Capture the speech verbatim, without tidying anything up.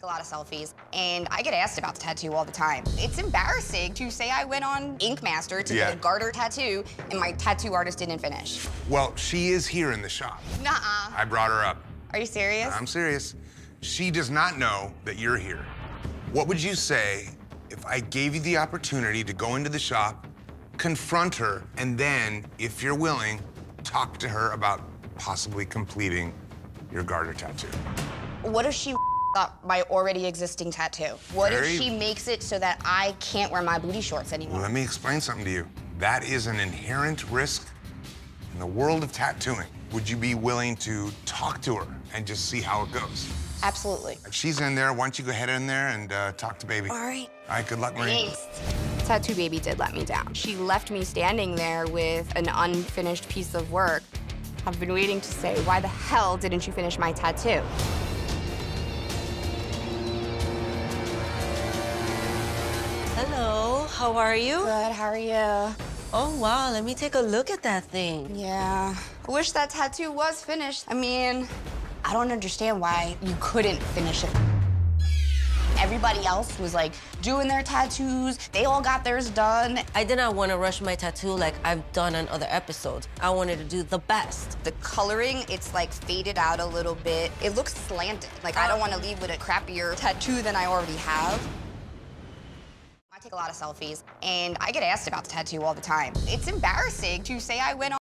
take a lot of selfies, and I get asked about the tattoo all the time. It's embarrassing to say I went on Ink Master to yeah. get a garter tattoo, and my tattoo artist didn't finish. Well, she is here in the shop. Nuh-uh. I brought her up. Are you serious? I'm serious. She does not know that you're here. What would you say if I gave you the opportunity to go into the shop, confront her, and then, if you're willing, talk to her about possibly completing your garter tattoo? What if she up my already existing tattoo? What Very... if she makes it so that I can't wear my booty shorts anymore? Well, let me explain something to you. That is an inherent risk in the world of tattooing. Would you be willing to talk to her and just see how it goes? Absolutely. If she's in there, why don't you go ahead in there and uh, talk to Baby. All right. All right, good luck, Marie. Thanks. Tattoo Baby did let me down. She left me standing there with an unfinished piece of work. I've been waiting to say, why the hell didn't you finish my tattoo? Hello, how are you? Good, how are you? Oh, wow, let me take a look at that thing. Yeah, I wish that tattoo was finished. I mean, I don't understand why you couldn't finish it. Everybody else was, like, doing their tattoos. They all got theirs done. I did not want to rush my tattoo like I've done on other episodes. I wanted to do the best. The coloring, it's, like, faded out a little bit. It looks slanted. Like, I don't want to leave with a crappier tattoo than I already have. I take a lot of selfies, and I get asked about the tattoo all the time. It's embarrassing to say I went on